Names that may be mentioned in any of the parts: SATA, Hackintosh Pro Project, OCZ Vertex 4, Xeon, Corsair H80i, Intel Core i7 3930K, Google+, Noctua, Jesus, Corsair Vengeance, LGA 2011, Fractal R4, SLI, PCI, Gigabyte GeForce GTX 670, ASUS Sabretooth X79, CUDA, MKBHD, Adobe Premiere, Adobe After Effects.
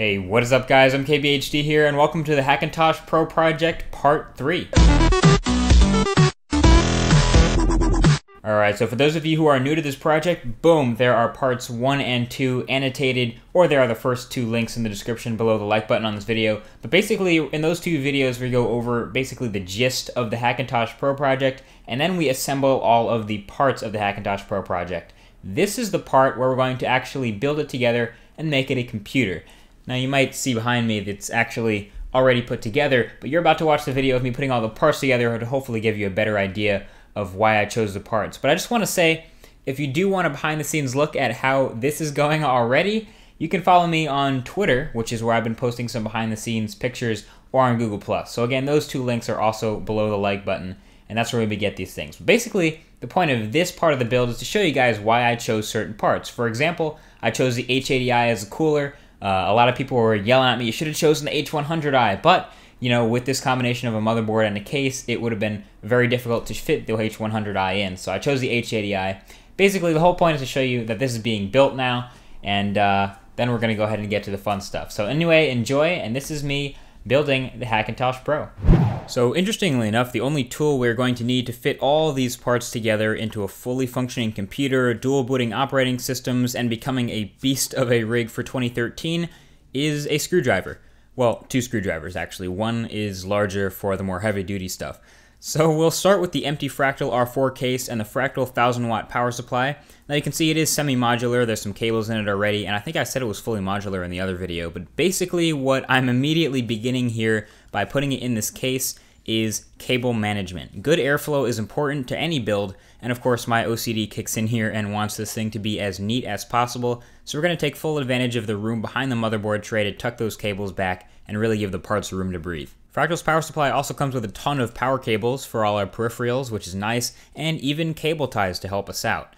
Hey, what is up guys, MKBHD here and welcome to the Hackintosh Pro Project Part 3. Alright, so for those of you who are new to this project, boom, there are parts 1 and 2 annotated, or there are the first two links in the description below the like button on this video. But basically, in those two videos we go over basically the gist of the Hackintosh Pro Project, and then we assemble all of the parts of the Hackintosh Pro Project. This is the part where we're going to actually build it together and make it a computer. Now you might see behind me that's actually already put together, but you're about to watch the video of me putting all the parts together to hopefully give you a better idea of why I chose the parts. But I just want to say, if you do want a behind the scenes look at how this is going already, you can follow me on Twitter, which is where I've been posting some behind the scenes pictures, or on Google+. So again, those two links are also below the like button, and that's where we get these things. Basically, the point of this part of the build is to show you guys why I chose certain parts. For example, I chose the H80i as a cooler. A lot of people were yelling at me, you should have chosen the H100i, but you know, with this combination of a motherboard and a case, it would have been very difficult to fit the H100i in, so I chose the H80i. Basically, the whole point is to show you that this is being built now, and then we're going to go ahead and get to the fun stuff. So anyway, enjoy, and this is me building the Hackintosh Pro. So interestingly enough, the only tool we're going to need to fit all these parts together into a fully functioning computer, dual booting operating systems, and becoming a beast of a rig for 2013 is a screwdriver. Well, two screwdrivers actually. One is larger for the more heavy duty stuff. So we'll start with the empty Fractal R4 case and the Fractal 1000 watt power supply. Now you can see it is semi-modular, there's some cables in it already, and I think I said it was fully modular in the other video, but basically what I'm immediately beginning here by putting it in this case is cable management. Good airflow is important to any build, and of course my OCD kicks in here and wants this thing to be as neat as possible, so we're going to take full advantage of the room behind the motherboard tray to tuck those cables back and really give the parts room to breathe. Fractal's power supply also comes with a ton of power cables for all our peripherals, which is nice, and even cable ties to help us out.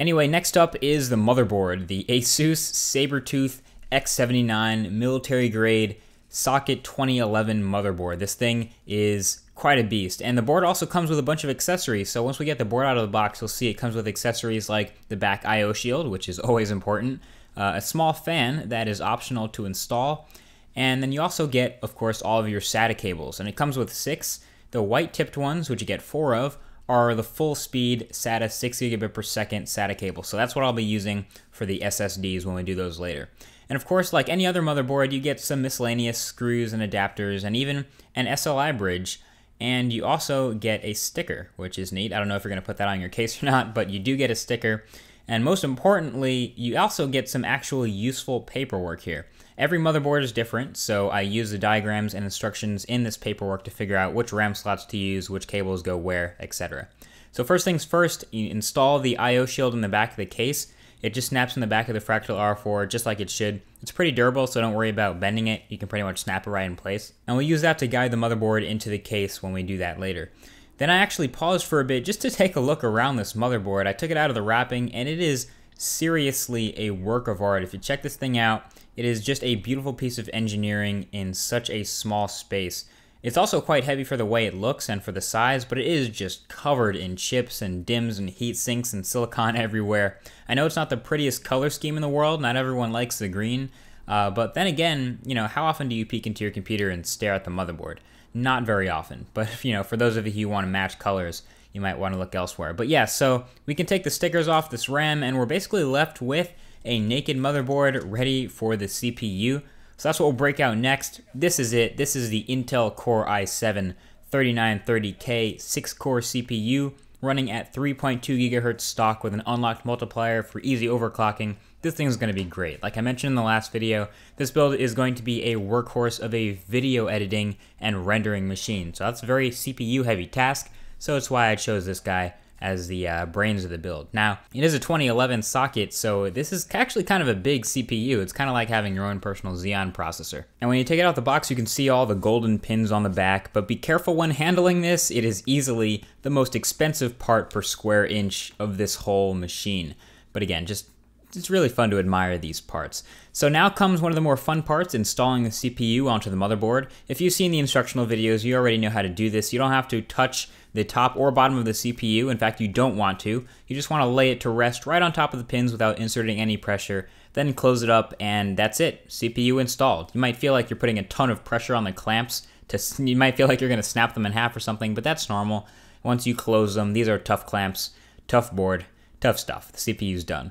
Anyway, next up is the motherboard, the ASUS Sabretooth X79 military grade socket 2011 motherboard. This thing is quite a beast, and the board also comes with a bunch of accessories, so once we get the board out of the box, you'll see it comes with accessories like the back I/O shield, which is always important, a small fan that is optional to install, and then you also get, of course, all of your SATA cables, and it comes with 6. The white tipped ones, which you get 4 of, are the full speed SATA 6 gigabit per second SATA cable. So that's what I'll be using for the SSDs when we do those later. And of course, like any other motherboard, you get some miscellaneous screws and adapters and even an SLI bridge. And you also get a sticker, which is neat. I don't know if you're going to put that on your case or not, but you do get a sticker. And most importantly, you also get some actual useful paperwork here. Every motherboard is different, so I use the diagrams and instructions in this paperwork to figure out which RAM slots to use, which cables go where, etc. So first things first, you install the I/O shield in the back of the case. It just snaps in the back of the Fractal R4 just like it should. It's pretty durable, so don't worry about bending it. You can pretty much snap it right in place. And we'll use that to guide the motherboard into the case when we do that later. Then I actually paused for a bit just to take a look around this motherboard. I took it out of the wrapping, and it is seriously a work of art. If you check this thing out, it is just a beautiful piece of engineering in such a small space. It's also quite heavy for the way it looks and for the size, but it is just covered in chips and dims and heat sinks and silicon everywhere. I know it's not the prettiest color scheme in the world, not everyone likes the green, but then again, you know, how often do you peek into your computer and stare at the motherboard? Not very often, but you know, for those of you who want to match colors, you might want to look elsewhere. But yeah, so we can take the stickers off this RAM, and we're basically left with a naked motherboard ready for the CPU. So that's what we'll break out next. This is it. This is the Intel Core i7 3930K 6-core CPU running at 3.2 gigahertz stock with an unlocked multiplier for easy overclocking. This thing is going to be great. Like I mentioned in the last video, this build is going to be a workhorse of a video editing and rendering machine. So that's a very CPU heavy task, so it's why I chose this guy as the brains of the build. Now, it is a 2011 socket, so this is actually kind of a big CPU. It's kind of like having your own personal Xeon processor. And when you take it out the box, you can see all the golden pins on the back, but be careful when handling this. It is easily the most expensive part per square inch of this whole machine. But again, just it's really fun to admire these parts. So now comes one of the more fun parts, installing the CPU onto the motherboard. If you've seen the instructional videos, you already know how to do this. You don't have to touch the top or bottom of the CPU. In fact, you don't want to. You just want to lay it to rest right on top of the pins without inserting any pressure. then close it up, and that's it. CPU installed. You might feel like you're putting a ton of pressure on the clamps. You might feel like you're going to snap them in half or something, but that's normal. Once you close them, these are tough clamps, tough board, tough stuff. The CPU's done.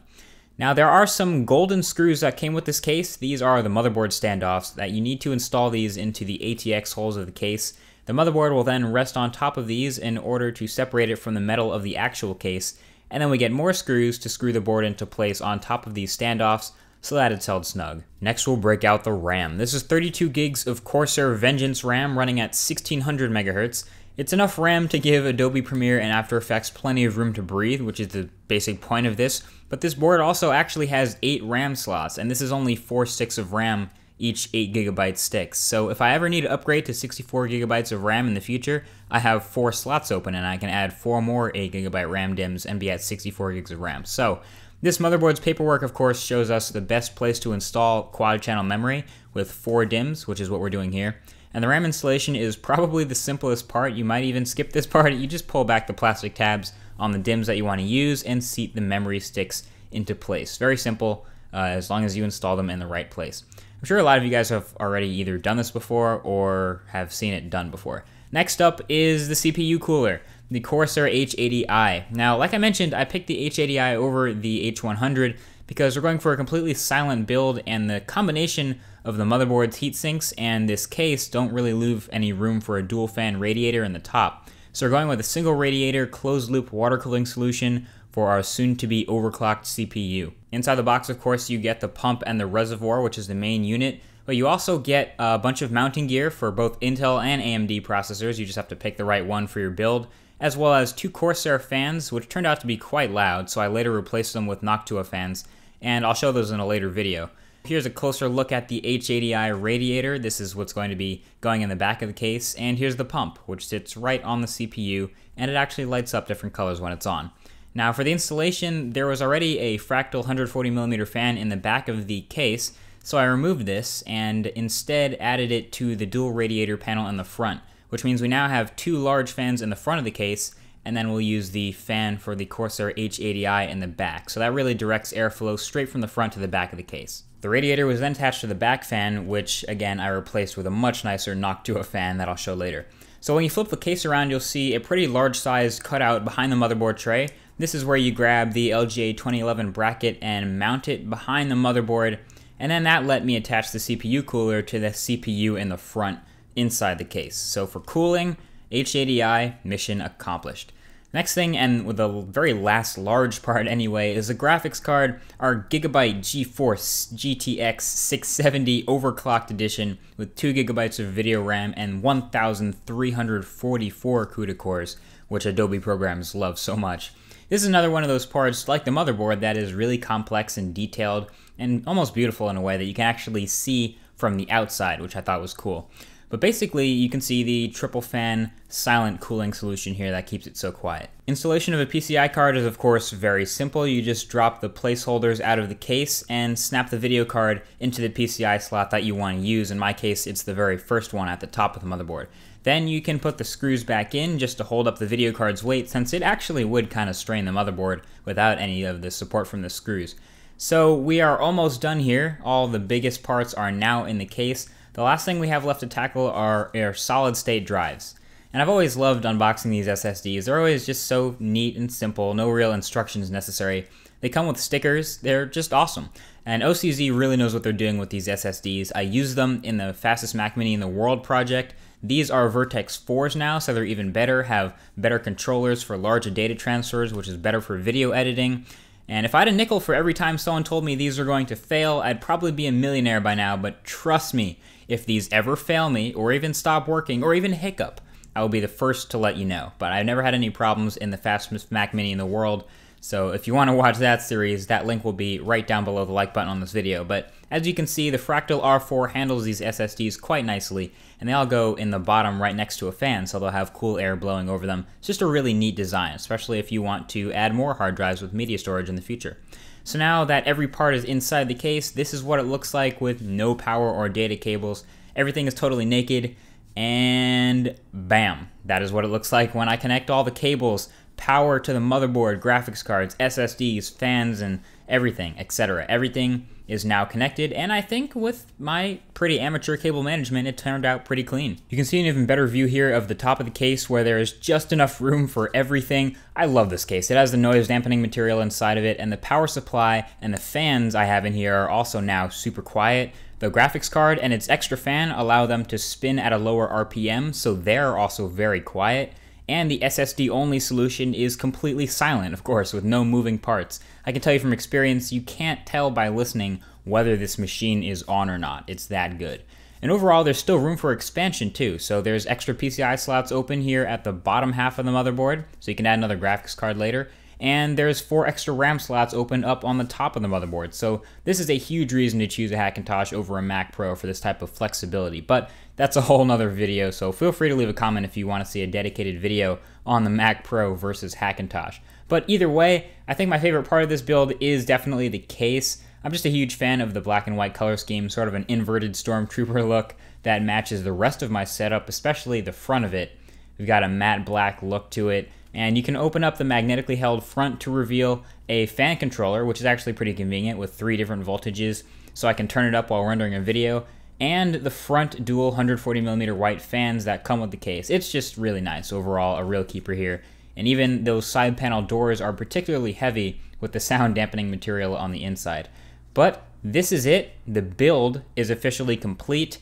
Now, there are some golden screws that came with this case. These are the motherboard standoffs that you need to install these into the ATX holes of the case. The motherboard will then rest on top of these in order to separate it from the metal of the actual case, and then we get more screws to screw the board into place on top of these standoffs so that it's held snug. Next, we'll break out the RAM. This is 32 gigs of Corsair Vengeance RAM running at 1600 megahertz. It's enough RAM to give Adobe Premiere and After Effects plenty of room to breathe, which is the basic point of this, but this board also actually has 8 RAM slots, and this is only 4 sticks of RAM, each 8GB sticks. So if I ever need to upgrade to 64GB of RAM in the future, I have 4 slots open and I can add 4 more 8GB RAM DIMMs and be at 64 gigs of RAM. So this motherboard's paperwork, of course, shows us the best place to install quad channel memory with 4 DIMMs, which is what we're doing here. And the RAM installation is probably the simplest part. You might even skip this part. You just pull back the plastic tabs on the DIMMs that you want to use and seat the memory sticks into place. Very simple, as long as you install them in the right place. I'm sure a lot of you guys have already either done this before or have seen it done before. Next up is the CPU cooler, the Corsair H80i. Now, like I mentioned, I picked the H80i over the H100 because we're going for a completely silent build, and the combination of the motherboard's heatsinks and this case don't really leave any room for a dual fan radiator in the top. So we're going with a single radiator, closed loop water cooling solution for our soon to be overclocked CPU. Inside the box, of course, you get the pump and the reservoir, which is the main unit, but you also get a bunch of mounting gear for both Intel and AMD processors. You just have to pick the right one for your build, as well as 2 Corsair fans, which turned out to be quite loud, so I later replaced them with Noctua fans, and I'll show those in a later video. Here's a closer look at the H80i radiator. This is what's going to be going in the back of the case, and here's the pump, which sits right on the CPU, and it actually lights up different colors when it's on. Now, for the installation, there was already a Fractal 140mm fan in the back of the case, so I removed this and instead added it to the dual radiator panel in the front, which means we now have 2 large fans in the front of the case, and then we'll use the fan for the Corsair H80i in the back. So that really directs airflow straight from the front to the back of the case. The radiator was then attached to the back fan, which again I replaced with a much nicer Noctua fan that I'll show later. So when you flip the case around, you'll see a pretty large sized cutout behind the motherboard tray. This is where you grab the LGA 2011 bracket and mount it behind the motherboard, and then that let me attach the CPU cooler to the CPU in the front inside the case. So for cooling, H80i, mission accomplished. Next thing, and with the very last large part anyway, is the graphics card, our Gigabyte GeForce GTX 670 Overclocked Edition with 2GB of video RAM and 1,344 CUDA cores, which Adobe programs love so much. This is another one of those parts, like the motherboard, that is really complex and detailed and almost beautiful in a way that you can actually see from the outside, which I thought was cool. But basically, you can see the triple fan silent cooling solution here that keeps it so quiet. Installation of a PCI card is, of course, very simple. You just drop the placeholders out of the case and snap the video card into the PCI slot that you want to use. In my case, it's the very first one at the top of the motherboard. Then you can put the screws back in just to hold up the video card's weight, since it actually would kind of strain the motherboard without any of the support from the screws. So we are almost done here. All the biggest parts are now in the case. The last thing we have left to tackle are our solid state drives. And I've always loved unboxing these SSDs. They're always just so neat and simple, no real instructions necessary. They come with stickers, they're just awesome. And OCZ really knows what they're doing with these SSDs. I used them in the Fastest Mac Mini in the World project. These are Vertex 4s now, so they're even better, have better controllers for larger data transfers, which is better for video editing. And if I had a nickel for every time someone told me these were going to fail, I'd probably be a millionaire by now, but trust me, if these ever fail me, or even stop working, or even hiccup, I will be the first to let you know. But I've never had any problems in the Fastest Mac Mini in the World, so if you want to watch that series, that link will be right down below the like button on this video. But as you can see, the Fractal R4 handles these SSDs quite nicely, and they all go in the bottom right next to a fan, so they'll have cool air blowing over them. It's just a really neat design, especially if you want to add more hard drives with media storage in the future. So now that every part is inside the case, this is what it looks like with no power or data cables. Everything is totally naked, and bam, that is what it looks like when I connect all the cables, power to the motherboard, graphics cards, SSDs, fans, and everything, etc. Everything is now connected, and I think with my pretty amateur cable management, it turned out pretty clean. You can see an even better view here of the top of the case where there is just enough room for everything. I love this case. It has the noise dampening material inside of it, and the power supply and the fans I have in here are also now super quiet. The graphics card and its extra fan allow them to spin at a lower RPM, so they're also very quiet. And the SSD only solution is completely silent, of course, with no moving parts. I can tell you from experience, you can't tell by listening whether this machine is on or not. It's that good. And overall, there's still room for expansion too. So there's extra PCI slots open here at the bottom half of the motherboard, so you can add another graphics card later. And there's 4 extra RAM slots open up on the top of the motherboard. So this is a huge reason to choose a Hackintosh over a Mac Pro for this type of flexibility, but that's a whole nother video. So feel free to leave a comment if you want to see a dedicated video on the Mac Pro versus Hackintosh. But either way, I think my favorite part of this build is definitely the case. I'm just a huge fan of the black and white color scheme, sort of an inverted stormtrooper look that matches the rest of my setup, especially the front of it. We've got a matte black look to it. And you can open up the magnetically held front to reveal a fan controller, which is actually pretty convenient with 3 different voltages, so I can turn it up while rendering a video, and the front dual 140mm white fans that come with the case. It's just really nice overall, a real keeper here. And even those side panel doors are particularly heavy with the sound dampening material on the inside. But this is it. The build is officially complete,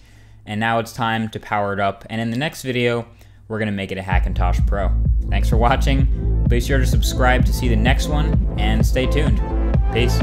and now it's time to power it up. And in the next video, we're gonna make it a Hackintosh Pro. Thanks for watching. Be sure to subscribe to see the next one, and stay tuned. Peace.